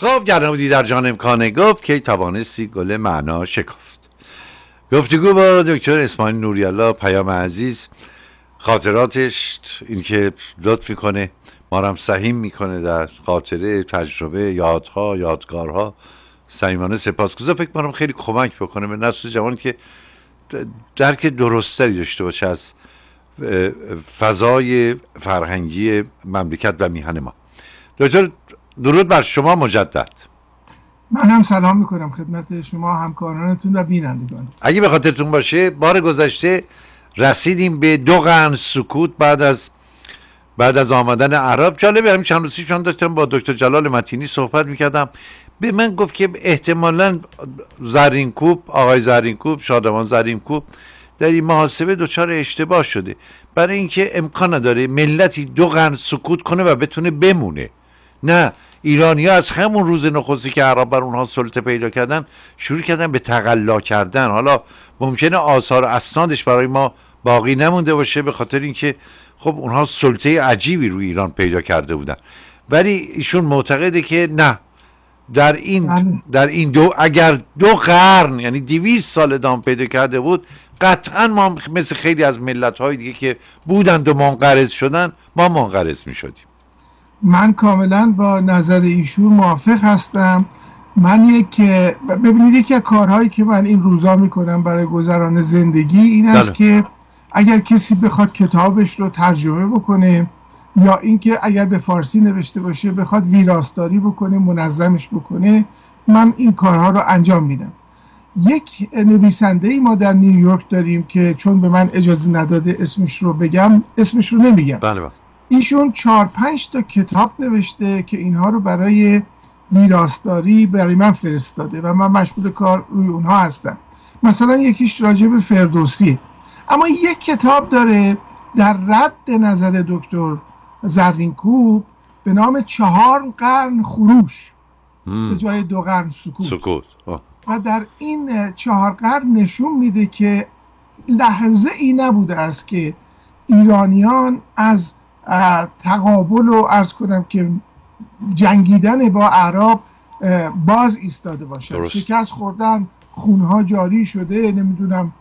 خب گردنبودی در جان امکانه گفت که توانستی گل معنا شکافت. گفتگو با دکتر اسمانی نوریالله، پیام عزیز، خاطراتش اینکه لطف میکنه ما را هم سهیم میکنه در خاطره، تجربه، یادها، یادگارها، صمیمانه سپاسگزارم. فکر میکنم خیلی کمک بکنه به نسل جوان که درک درستری داشته باشه از فضای فرهنگی مملکت و میهن ما. دکتر درود بر شما مجدد. من هم سلام میکنم خدمت شما، همکارانتون و بینندگان. اگه به خاطرتون باشه بار گذشته رسیدیم به 2 قرن سکوت بعد از آمدن عرب. جالبه همین چند روزی چون داشتم با دکتر جلال متینی صحبت میکردم، به من گفت که احتمالا زرین کوب، آقای زرین کوب، شادمان زرین کوب در این محاسبه دچار اشتباه شده، برای اینکه امکان نداره ملتی 2 قرن سکوت کنه و بتونه بمونه. نه، ایرانی‌ها از همون روز نخستی که عرب بر اونها سلطه پیدا کردن شروع کردن به تقلا کردن. حالا ممکنه آثار اسنادش برای ما باقی نمونده باشه به خاطر اینکه خب اونها سلطه عجیبی روی ایران پیدا کرده بودن، ولی ایشون معتقده که نه، در این اگر 2 قرن یعنی 200 سال ادامه پیدا کرده بود، قطعا ما مثل خیلی از ملت‌های دیگه که بودند و منقرض شدن ما منقرض می‌شدیم. من کاملا با نظر ایشون موافق هستم. ببینید یکی از کارهایی که من این روزا میکنم برای گذران زندگی این است که اگر کسی بخواد کتابش رو ترجمه بکنه یا اینکه اگر به فارسی نوشته باشه بخواد ویراستاری بکنه، منظمش بکنه، من این کارها رو انجام میدم. یک نویسنده ای ما در نیویورک داریم که چون به من اجازه نداده اسمش رو بگم، اسمش رو نمیگم. بله بله. ایشون 4-5 تا کتاب نوشته که اینها رو برای ویراستاری برای من فرستاده و من مشغول کار روی اونها هستم. مثلا یکیش راجع به فردوسیه، اما یک کتاب داره در رد نظر دکتر زرین کوب به نام 4 قرن خروش به جای 2 قرن سکوت. و در این 4 قرن نشون میده که لحظه ای نبوده است که ایرانیان از تقابل و عرض کنم که جنگیدن با عرب باز ایستاده باشن. شکست خوردن، خونها جاری شده، نمیدونم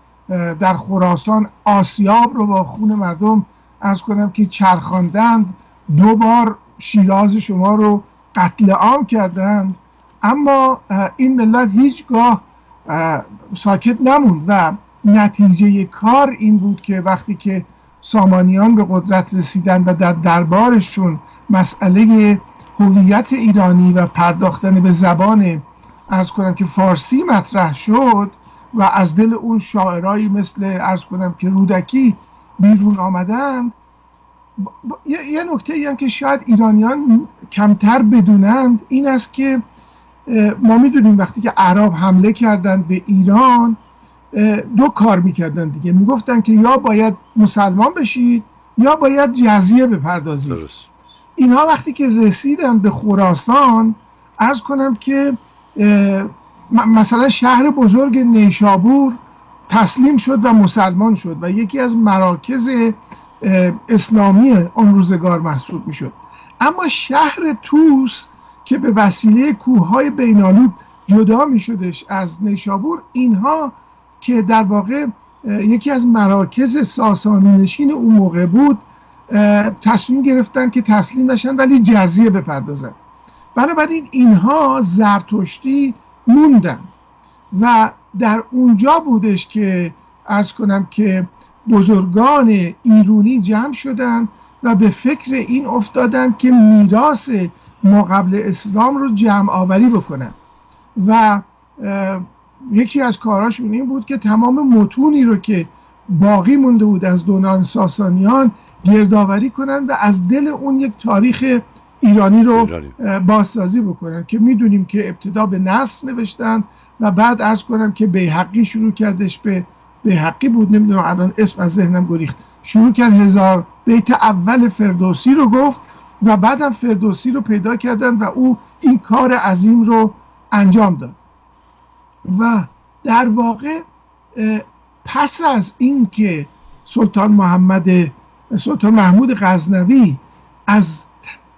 در خراسان آسیاب رو با خون مردم عرض کنم که چرخاندند، 2 بار شیراز شما رو قتل عام کردند، اما این ملت هیچگاه ساکت نموند و نتیجه کار این بود که وقتی که سامانیان به قدرت رسیدن و در دربارشون مسئله هویت ایرانی و پرداختن به زبان عرض کنم که فارسی مطرح شد و از دل اون شاعرایی مثل عرض کنم که رودکی بیرون آمدند، یه نکته ای هم که شاید ایرانیان کمتر بدونند این است که ما میدونیم وقتی که عرب حمله کردند به ایران 2 کار میکردن دیگه، میگفتن که یا باید مسلمان بشید یا باید جزیه بپردازید. اینها وقتی که رسیدن به خراسان عرض کنم که مثلا شهر بزرگ نیشابور تسلیم شد و مسلمان شد و یکی از مراکز اسلامی اون روزگار محسوب میشد، اما شهر توس که به وسیله کوههای بینالود جدا میشدش از نیشابور، اینها که در واقع یکی از مراکز ساسانی نشین اون موقع بود، تصمیم گرفتن که تسلیم نشن ولی جزیه بپردازن. بنابراین اینها زرتشتی موندن و در اونجا بودش که عرض کنم که بزرگان ایرانی جمع شدن و به فکر این افتادن که میراث ما قبل اسلام رو جمع آوری بکنن و یکی از کاراشون این بود که تمام متونی رو که باقی مونده بود از دوران ساسانیان گردآوری کنن و از دل اون یک تاریخ ایرانی رو بازسازی بکنن که میدونیم که ابتدا به نصر نوشتن و بعد عرض کنم که بیهقی شروع کردش، به بیهقی بود، نمیدونم الان اسم از ذهنم گریخت، شروع کرد 1000 بیت اول فردوسی رو گفت و بعدم فردوسی رو پیدا کردن و او این کار عظیم رو انجام داد. و در واقع پس از اینکه سلطان محمود غزنوی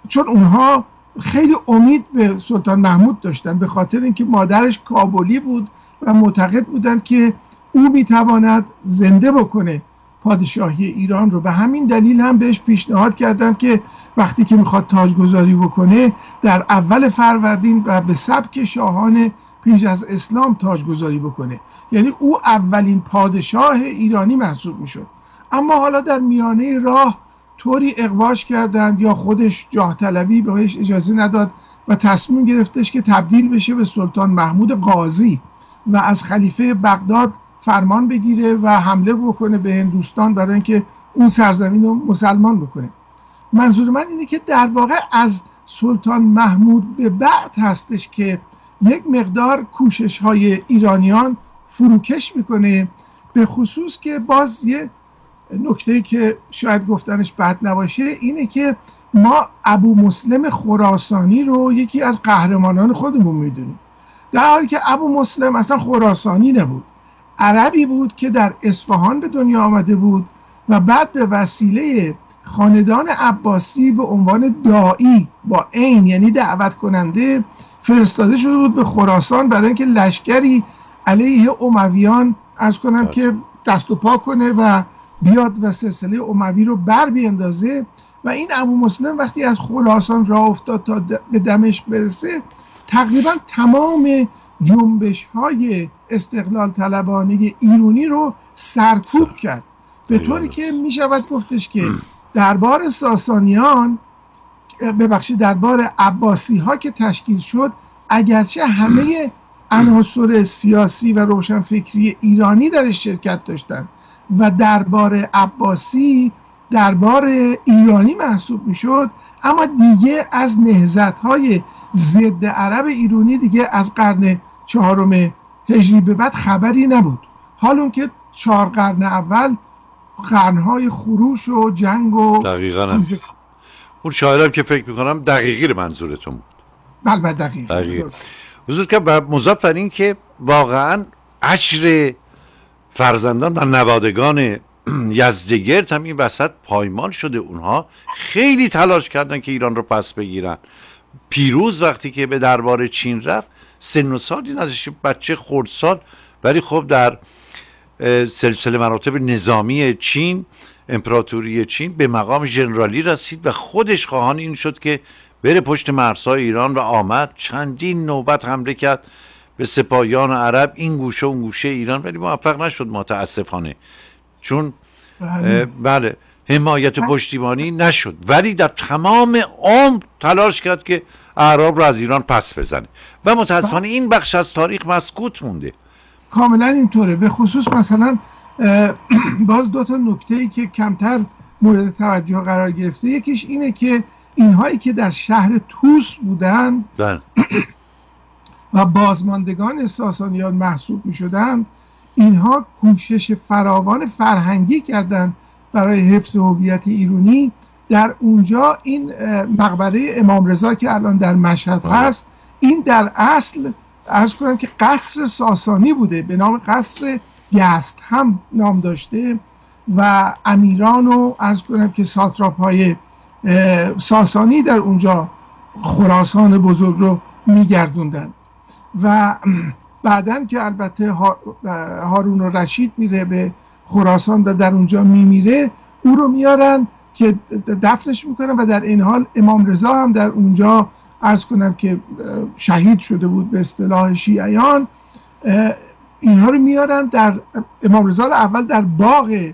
چون اونها خیلی امید به سلطان محمود داشتن، به خاطر اینکه مادرش کابلی بود و معتقد بودند که او میتواند زنده بکنه پادشاهی ایران رو. به همین دلیل هم بهش پیشنهاد کردند که وقتی که میخواد تاجگذاری بکنه در اول فروردین و به سبک شاهان پیش از اسلام تاجگذاری بکنه، یعنی او اولین پادشاه ایرانی محسوب میشد. اما حالا در میانه راه طوری اغواش کردند یا خودش جاه طلبی بهش اجازه نداد و تصمیم گرفتش که تبدیل بشه به سلطان محمود قاضی و از خلیفه بغداد فرمان بگیره و حمله بکنه به هندوستان برای اینکه اون سرزمین رو مسلمان بکنه. منظور من اینه که در واقع از سلطان محمود به بعد هستش که یک مقدار کوشش های ایرانیان فروکش میکنه، به خصوص که باز یه نکته که شاید گفتنش بد نباشه اینه که ما ابو مسلم خراسانی رو یکی از قهرمانان خودمون میدونیم، در حالی که ابو مسلم اصلا خراسانی نبود، عربی بود که در اصفهان به دنیا آمده بود و بعد به وسیله خاندان عباسی به عنوان داعی با عین یعنی دعوت کننده فرستاده شده بود به خراسان برای اینکه لشکری علیه امویان عرض کنم که دست و پا کنه و بیاد و سلسله اموی رو بر بیندازه. و این ابو مسلم وقتی از خراسان راه افتاد تا به دمشق برسه، تقریبا تمام جنبش های استقلال طلبانه ایرانی رو سرکوب کرد، به طوری که می شود گفتش که دربار ساسانیان ببخشید دربار عباسی ها که تشکیل شد، اگرچه همه عناصر سیاسی و روشنفکری ایرانی درش شرکت داشتند و دربار عباسی دربار ایرانی محسوب می شد، اما دیگه از نهضت های ضد عرب ایرانی دیگه از قرن چهارم هجری به بعد خبری نبود. حال اون که 4 قرن اول قرنهای خروش و جنگ و دقیقاً اون شاعرم که فکر میکنم دقیقی منظورتون بود. بله دقیق. حضور که مضاف بر این که واقعا عشر فرزندان و نوادگان یزدگیرت هم این وسط پایمال شده. اونها خیلی تلاش کردن که ایران رو پس بگیرن. پیروز وقتی که به دربار چین رفت، سن و سالی نداشت، بچه خردسال، ولی خب در سلسله مراتب نظامی چین، امپراتوری چین به مقام ژنرالی رسید و خودش خواهان این شد که بره پشت مرزهای ایران و آمد. چندین نوبت حمله کرد به سپاهیان عرب این گوشه و اون گوشه ایران، ولی موفق نشد متاسفانه، چون بله حمایت پشتیبانی نشد. ولی در تمام عمر تلاش کرد که اعراب رو از ایران پس بزنه و متاسفانه این بخش از تاریخ مسکوت مونده. کاملا اینطوره. به خصوص مثلا باز دو تا نکته‌ای که کمتر مورد توجه قرار گرفته، یکیش اینه که اینهایی که در شهر توس بودند و بازماندگان ساسانیان محسوب می‌شدند، اینها کوشش فراوان فرهنگی کردند برای حفظ هویت ایرانی. در اونجا این مقبره امام رضا که الان در مشهد هست، این در اصل عرض کنم که قصر ساسانی بوده به نام قصر یزد هم نام داشته و امیران و عرض کنم که ساتراپای ساسانی در اونجا خراسان بزرگ رو میگردوندن. و بعدن که البته هارون رشید میره به خراسان و در اونجا میمیره، او رو میارن که دفنش میکنن و در این حال امام رضا هم در اونجا عرض کنم که شهید شده بود به اصطلاح شیعیان. اینها رو میارن در امام رضا رو اول در باغ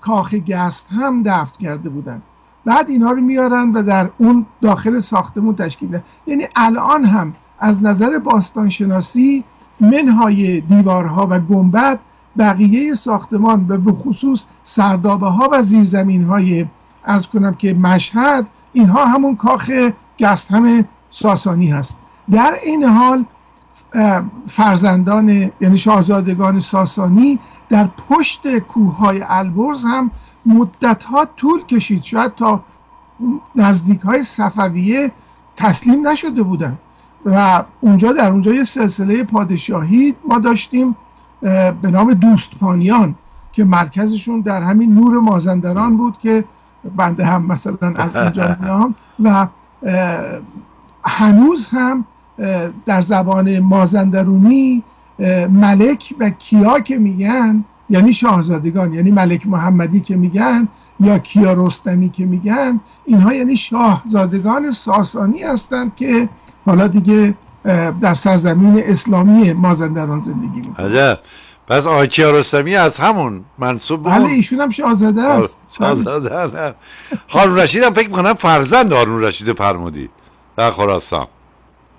کاخ گست هم دفن کرده بودن، بعد اینها رو میارن و در اون داخل ساختمون تشکیل دادن. یعنی الان هم از نظر باستانشناسی منهای دیوارها و گنبد بقیه ساختمان و به خصوص سردابه ها و زیرزمین های عرض کنم که مشهد، اینها همون کاخ گست هم ساسانی هست. در این حال فرزندان یعنی شاهزادگان ساسانی در پشت کوههای البرز هم مدتها طول کشید، شاید تا نزدیک های صفویه تسلیم نشده بودن و اونجا در اونجا یه سلسله پادشاهی ما داشتیم به نام دوستپانیان که مرکزشون در همین نور مازندران بود که بنده هم مثلا از اونجا میام و هنوز هم در زبان مازندرونی ملک و کیا که میگن یعنی شاهزادگان، یعنی ملک محمدی که میگن یا کیا رستمی که میگن، اینها یعنی شاهزادگان ساسانی هستند که حالا دیگه در سرزمین اسلامی مازندران زندگی میکنن. عجب. پس آقای کیارستمی از همون منصوب بود. بله ایشون هم شاهزاده است. شاهزاده. هارون رشید هم فکر می‌کنم فرزند هارون رشید فرمودی در خراسان.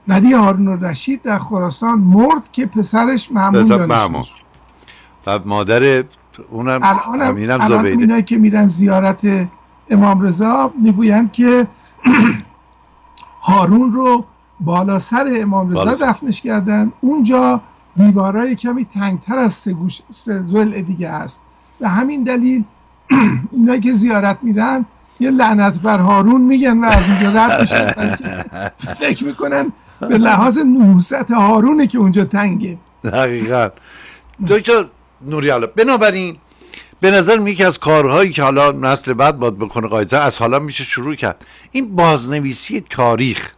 نه دیگه هارون رشید در خراسان مرد که پسرش محمود دانشجوست. و مادر اونم امینم زبیده. الان اینایی که میرن زیارت امام رضا میگویند که هارون رو بالا سر امام رضا دفنش کردن، اونجا دیوارای کمی تنگتر از سه ضلع دیگه است. و همین دلیل اونایی که زیارت میرن یه لعنت بر هارون میگن و از اونجا رد میشن، فکر میکنن به لحاظ نحوست هارونه که اونجا تنگه. دقیقا. دکتر نوریالله، بنابراین به نظر میاد که از کارهایی که حالا نسل بعد باید بکنه قاعدتا از حالا میشه شروع کرد. این بازنویسی تاریخ،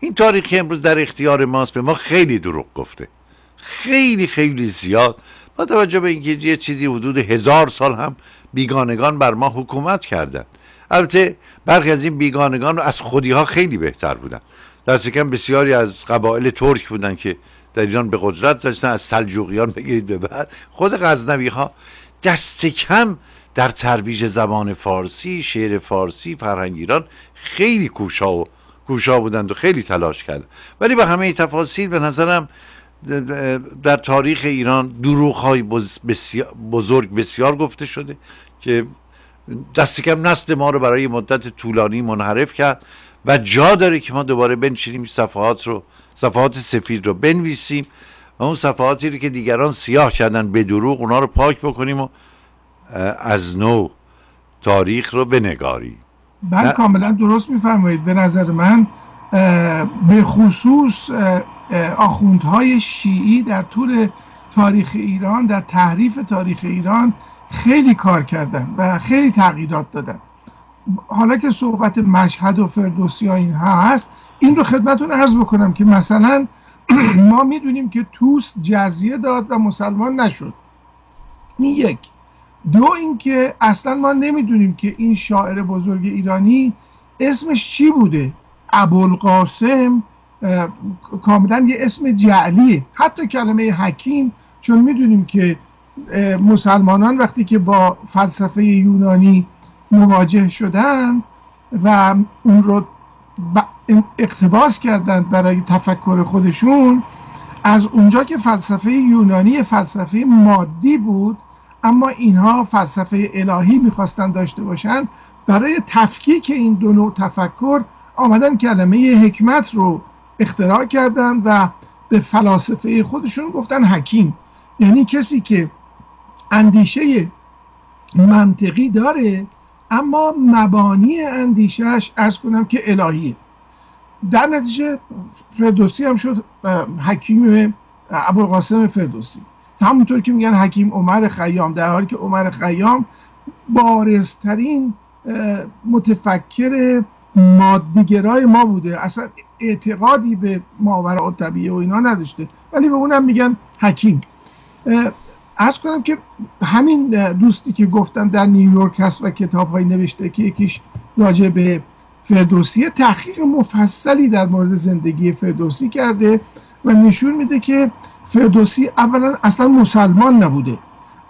این تاریخ امروز در اختیار ماست، به ما خیلی دروغ گفته، خیلی خیلی زیاد. با توجه به اینکه یه چیزی حدود 1000 سال هم بیگانگان بر ما حکومت کردند. البته برخی از این بیگانگان رو از خودی ها خیلی بهتر بودن، دست کم بسیاری از قبایل ترک بودن که در ایران به قدرت داشتن، از سلجوقیان بگیرید به بعد خود غزنوی ها دست کم در ترویج زبان فارسی، شعر فارسی، فرهنگ ایران خیلی کوشا بودند و خیلی تلاش کردند. ولی با همه تفاصیل به نظرم در تاریخ ایران دروغ‌های بسیار گفته شده که دست کم نسل ما رو برای مدت طولانی منحرف کرد و جا داره که ما دوباره بنشینیم صفحات سفید رو بنویسیم و اون صفحاتی رو که دیگران سیاه کردن به دروغ اونا رو پاک بکنیم و از نو تاریخ رو بنگاریم. من کاملا درست میفرمایید. به نظر من به خصوص آخوندهای شیعی در طول تاریخ ایران، در تحریف تاریخ ایران خیلی کار کردن و خیلی تغییرات دادن. حالا که صحبت مشهد و فردوسی ها اینها هست، این رو خدمتون عرض بکنم که مثلا ما میدونیم که طوس جزیه داد و مسلمان نشد. این یک. دو اینکه اصلا ما نمیدونیم که این شاعر بزرگ ایرانی اسمش چی بوده. ابوالقاسم کاملا یه اسم جعلیه. حتی کلمه حکیم، چون میدونیم که مسلمانان وقتی که با فلسفه یونانی مواجه شدن و اون رو اقتباس کردند برای تفکر خودشون، از اونجا که فلسفه یونانی فلسفه مادی بود اما اینها فلسفه الهی میخواستن داشته باشن، برای تفکیک این دو نوع تفکر آمدن کلمه حکمت رو اختراع کردن و به فلاسفه خودشون گفتن حکیم، یعنی کسی که اندیشه منطقی داره اما مبانی اندیشهش عرض کنم که الهیه. در نتیجه فردوسی هم شد حکیم، ابوالقاسم فردوسی، همونطور که میگن حکیم عمر خیام، در حالی که عمر خیام بارزترین متفکر مادیگرای ما بوده، اصلا اعتقادی به ماوراء الطبیعه و اینا نداشته، ولی به اونم میگن حکیم. عرض کنم که همین دوستی که گفتم در نیویورک هست و کتاب‌هایی نوشته که یکیش راجع به فردوسی، تحقیق مفصلی در مورد زندگی فردوسی کرده و نشون میده که فردوسی اولا اصلا مسلمان نبوده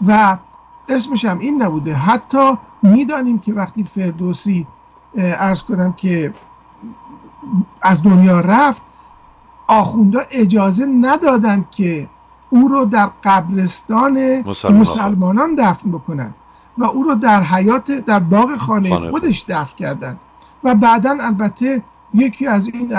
و اسمش هم این نبوده. حتی میدانیم که وقتی فردوسی عرض کنم که از دنیا رفت، آخوندا اجازه ندادند که او رو در قبرستان مسلمانان دفن بکنن و او رو در حیات در باغ خانه خودش دفن کردن و بعدا البته یکی از این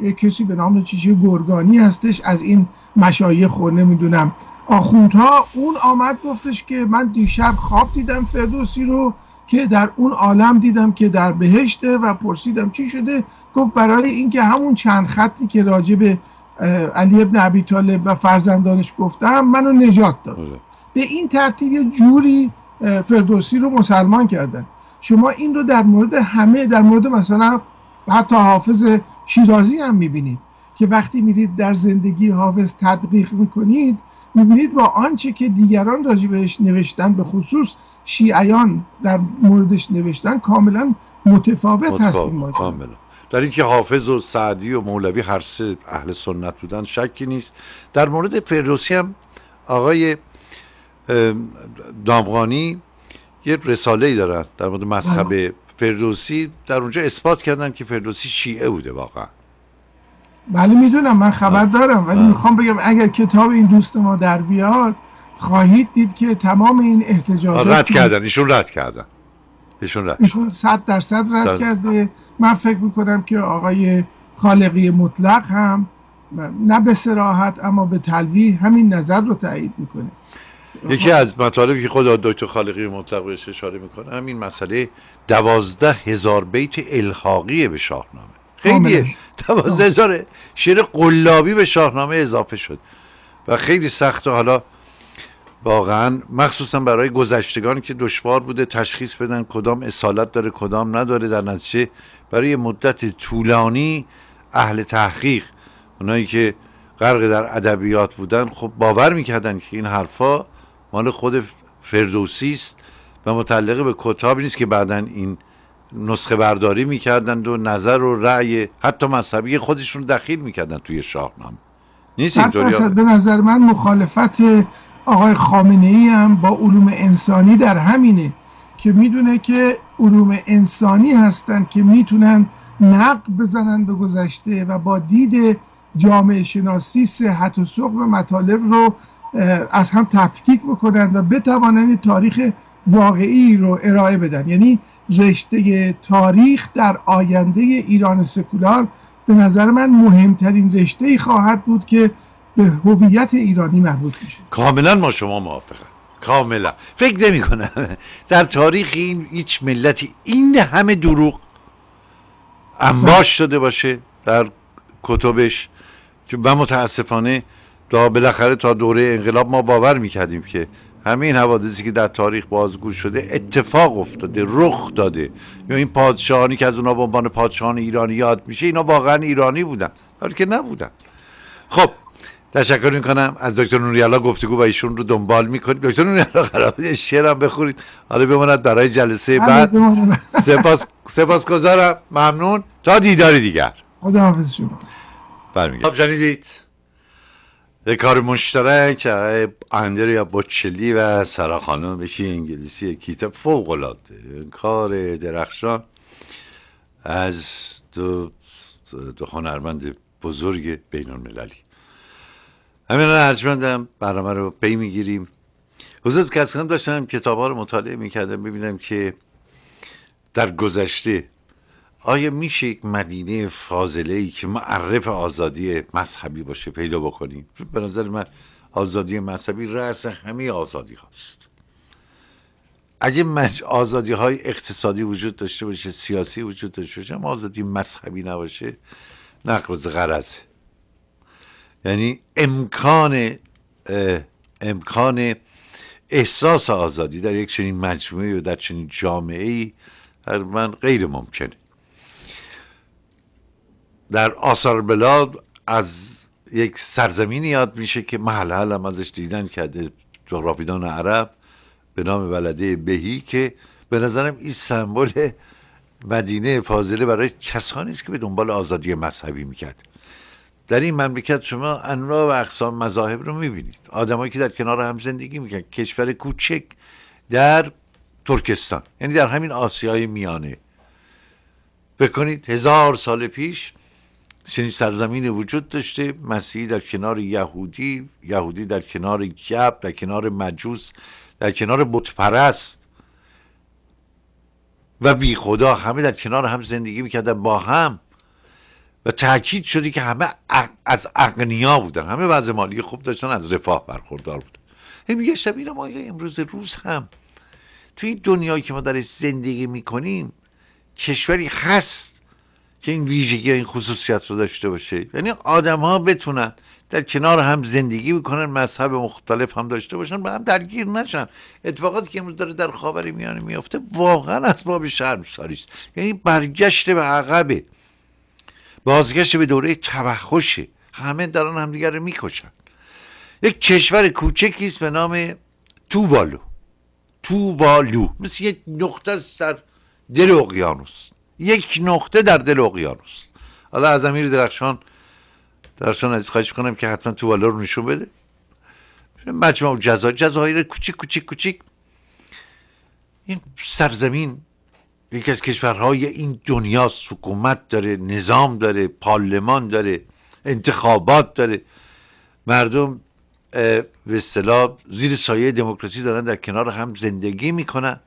یک کسی به نام چیچه گرگانی هستش از این مشایخ خود نمیدونم آخوندها، اون آمد گفتش که من دیشب خواب دیدم فردوسی رو که در اون عالم دیدم که در بهشته و پرسیدم چی شده، گفت برای اینکه همون چند خطی که راجع به علی ابن ابی طالب و فرزندانش گفتم منو نجات داد. به این ترتیب یه جوری فردوسی رو مسلمان کردن. شما این رو در مورد همه، در مورد مثلا حتی حافظ شیرازی هم میبینید که وقتی میرید در زندگی حافظ تدقیق میکنید میبینید با آنچه که دیگران راجبش نوشتن، به خصوص شیعیان در موردش نوشتن، کاملا متفاوت هستیم ماجرا. در اینکه حافظ و سعدی و مولوی هر سه اهل سنت بودن شکی نیست. در مورد فردوسی هم آقای دامغانی یه رساله‌ای دارن در مورد مذهب فردوسی، در اونجا اثبات کردن که فردوسی شیعه بوده واقعا. بله میدونم، من خبر دارم، ولی میخوام بگم اگر کتاب این دوست ما در بیاد خواهید دید که تمام این احتجاجات رد کردن، ایشون رد کردن، ایشون 100% رد کرده. من فکر میکنم که آقای خالقی مطلق هم نه به صراحت اما به تلویح همین نظر رو تایید میکنه. یکی از مطالبی که خود دکتر خالقی مطلق بهش اشاره میکنه همین مسئله 12,000 بیت الحاقی به شاهنامه. خیلی 12,000 شعر قلابی به شاهنامه اضافه شد و خیلی سخت، و حالا واقعا مخصوصا برای گذشتگان که دشوار بوده تشخیص بدن کدام اصالت داره کدام نداره. در نتیجه برای مدت طولانی اهل تحقیق، اونایی که غرق در ادبیات بودن، خب باور میکردن که این حرفا مال خود فردوسی است و متعلق به کتاب نیست، که بعدا این نسخه برداری میکردند و نظر و رأی حتی مذهبی خودشون دخیل میکردن توی شاهنامه. نیست اینطوری. به نظر من مخالفت آقای خامنه ای هم با علوم انسانی در همینه که میدونه که علوم انسانی هستن که میتونن نقد بزنن به گذشته و با دید جامعه شناسی صحت و سقم مطالب رو از هم تفکیک بکنن و بتوانند تاریخ واقعی رو ارائه بدن. یعنی رشته تاریخ در آینده ایران سکولار به نظر من مهمترین رشته‌ای خواهد بود که به هویت ایرانی مربوط میشه. کاملا ما شما موافقم، کاملا. فکر نمی کنم در تاریخ هیچ ملتی این همه دروغ انباش شده باشه در کتبش، و متاسفانه تا بالاخره تا دوره انقلاب ما باور میکردیم که همین حوادثی که در تاریخ بازگو شده اتفاق افتاده، رخ داده، یا این پادشاهانی که از اونها به عنوان پادشاهان ایرانی یاد میشه اینا واقعا ایرانی بودن، حالا که نبودن. خب تشکر میکنم از دکتر نوریالله، گفتگو با ایشون رو دنبال میکنید. دکتر نوریالله قرار بود شعرم بخورید، حالا بماند برای جلسه بعد. سپاسگزارم، ممنون، تا دیدار دیگر، خداحافظ شما. برمیگردم. شنیدید کار مشترک اندریا بوچلی و سارا خانم، بشی انگلیسی کتاب فوق العاده، کار درخشان از دو هنرمند بزرگ بین المللی. همین ارجمندم برنامه رو پی میگیریم. حضرت کسکنم داشتم کتاب ها رو مطالعه میکردم، ببینم که در گذشته آیا میشه یک مدینه فاضله ای که معرف آزادی مذهبی باشه پیدا بکنیم؟ به نظر من آزادی مذهبی رأس همه آزادی هاست. اگه آزادی های اقتصادی وجود داشته باشه، سیاسی وجود داشته باشه، اما آزادی مذهبی نباشه، نقض غرضه. یعنی امکان احساس آزادی در یک چنین مجموعه و در چنین جامعه ای در من غیر ممکنه. در آثار بلاد از یک سرزمینی یاد میشه که محل هم ازش دیدن کرده جغرافیدان عرب به نام بلده بهی، که به نظرم این سمبل مدینه فاضله برای کسانی است که به دنبال آزادی مذهبی میکرد. در این مملکت شما انواع و اقسام مذاهب رو میبینید، آدمایی که در کنار هم زندگی میکنن. کشور کوچک در ترکستان، یعنی در همین آسیای میانه، بکنید 1000 سال پیش چنین سرزمین وجود داشته، مسیحی در کنار یهودی، یهودی در کنار جب، در کنار مجوس، در کنار بتپرست و بی خدا، همه در کنار هم زندگی میکردن با هم و تاکید شده که همه از اغنیا بودن، همه وضع مالی خوب داشتن، از رفاه برخوردار بودن. میگشتم اینم آیا امروز روز هم توی این دنیایی که ما درش زندگی میکنیم کشوری هست که این ویژگی ها این خصوصیت رو داشته باشه؟ یعنی آدم ها بتونن در کنار هم زندگی میکنن، مذهب مختلف هم داشته باشن، با هم درگیر نشن. اتفاقاتی که امروز داره در خاورمیانه میافته واقعا اسباب شرمساری است، یعنی برگشت به عقبه. بازگشت به دوره توحشه، همه دارن همدیگر رو میکشن. یک کشور کوچکیست به نام توبالو. توبالو مثل یک نقطه است در دل اقیانوس، یک نقطه در دل اقیانوس. حالا از امیر درخشان عزیز خواهش میکنم که حتما توبالو رو نشون بده. مجموع جزایر کوچیک کوچیک کوچیک. این سرزمین یکی از کشورهای این دنیاست، حکومت داره، نظام داره، پارلمان داره، انتخابات داره، مردم به اصطلاح زیر سایه دموکراسی دارن در کنار هم زندگی میکنن.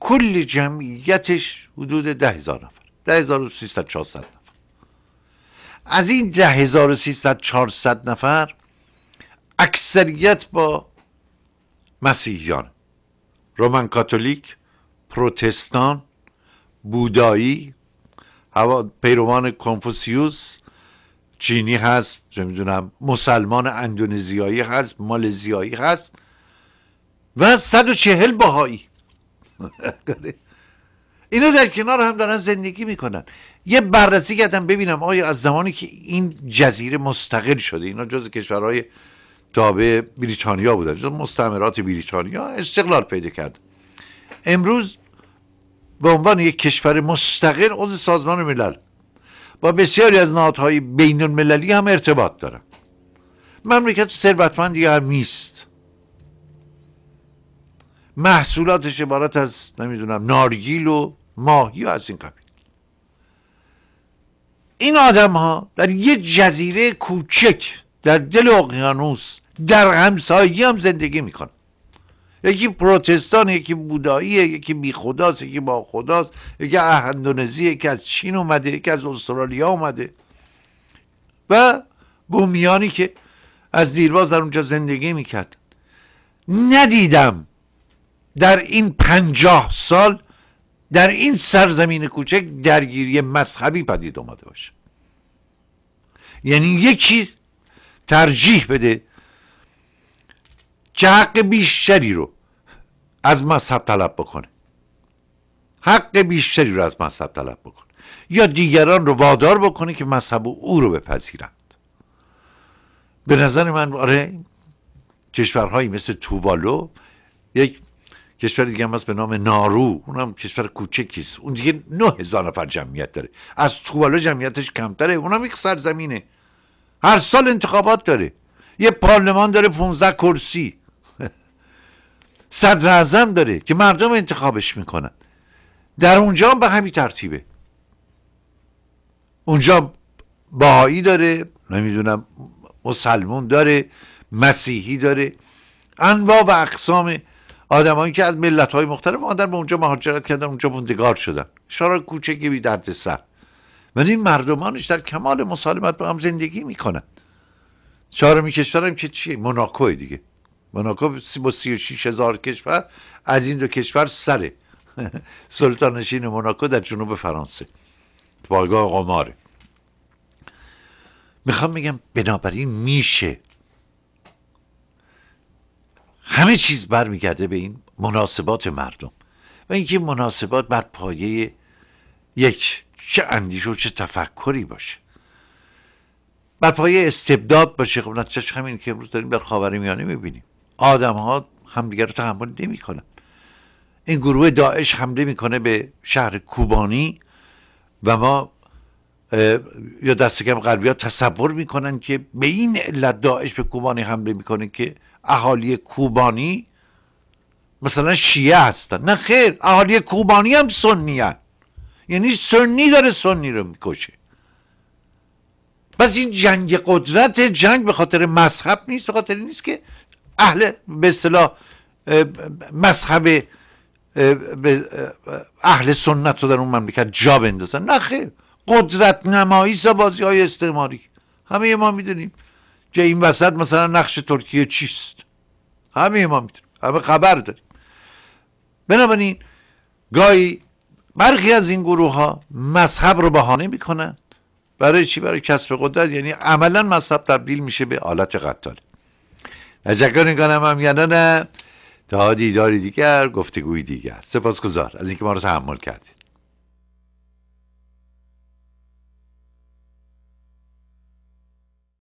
کل جمعیتش حدود 10,000 نفر، 10,300-400 نفر. از این 10,300-400 نفر اکثریت با مسیحیان، رومن کاتولیک، پروتستان، بودایی، پیروان کنفوسیوس، چینی هست، نمیدونم مسلمان اندونزیایی هست، مالزیایی هست و 140 بهایی. اینا در کنار هم دارن زندگی میکنن. یه بررسی کردم ببینم آیا از زمانی که این جزیره مستقل شده، اینا جز کشورهای تابع بریتانیا بودن، جز مستعمرات بریتانیا استقلال پیدا کرد، امروز به عنوان یک کشور مستقل عضو سازمان ملل با بسیاری از نهادهای بین المللی هم ارتباط دارن. مملکت ثروتمندی هم نیست، محصولاتش عبارت از نمیدونم نارگیل و ماهی و از این قبیل. این آدم ها در یه جزیره کوچک در دل اقیانوس در همسایگی هم زندگی میکنن. یکی پروتستان، یکی بوداییه، یکی بی خداست، یکی با خداست، یکی اندونزیه، یکی از چین اومده، یکی از استرالیا اومده و بومیانی که از دیرباز در اونجا زندگی میکرد. ندیدم در این 50 سال در این سرزمین کوچک درگیری مذهبی پدید اومده باشه. یعنی یکی ترجیح بده که حق بیشتری رو از مذهب طلب بکنه، حق بیشتری رو از مذهب طلب بکنه یا دیگران رو وادار بکنه که مذهب او رو بپذیرند. به نظر من آره، کشورهایی مثل توبالو، یک کشور دیگه هم هست به نام نارو، اون هم کشور کوچکیست، اون دیگه 9,000 نفر جمعیت داره، از توبالو جمعیتش کمتره، اون هم یک سرزمینه، هر سال انتخابات داره، یه پارلمان داره 15 کرسی، صدر اعظم داره که مردم انتخابش میکنن. در اونجا هم به همین ترتیبه، اونجا بهایی داره، نمیدونم مسلمون داره، مسیحی داره، انواع و اقسام آدمایی که از ملت‌های مختلف آمدن به اونجا مهاجرت کردن، اونجا موندگار شدن. شهر کوچکی بی دردسر و این مردمانش در کمال مسالمت با هم زندگی میکنن. چهارمی کشورم که چیه؟ مناکو دیگه. مناکو با 36,000 کشور از این دو کشور سره. سلطانشین مناکو در جنوب فرانسه، بارگاه قماره. میخوام بگم بنابراین میشه، همه چیز برمیگرده به این مناسبات مردم و اینکه مناسبات بر پایه یک چه اندیشه و چه تفکری باشه، بر پایه استبداد باشه. خب نتیجهش همین که امروز داریم در خاورمیانه میبینیم، آدم ها همدیگر رو تحمل نمیکنن. این گروه داعش حمله میکنه به شهر کوبانی و ما یا دست کم غربی ها تصور میکنن که به این علت داعش به کوبانی حمله میکنه که اهالی کوبانی مثلا شیعه هستن. نه خیر، اهالی کوبانی هم سنی هستن، یعنی سنی داره سنی رو میکشه. پس این جنگ قدرت، جنگ به خاطر مذهب نیست، به خاطر نیست که اهل به اصطلاح مذهب اهل سنت رو در اون مملکت جا بندازن. نه خیر، قدرت نمایی و بازی های استعماری. همه ما میدونیم که این وسط مثلا نقش ترکیه چیست، همه ما میدونیم، همه خبر داریم. بنابراین گاهی برخی از این گروه ها مذهب رو بهانه میکنن. برای چی؟ برای کسب قدرت. یعنی عملا مذهب تبدیل میشه به آلت قتال. تشکر میکنم همگنانم، تا دیداری دیگر، گفتگوی دیگر. سپاسگزار از اینکه ما رو تحمل کردید.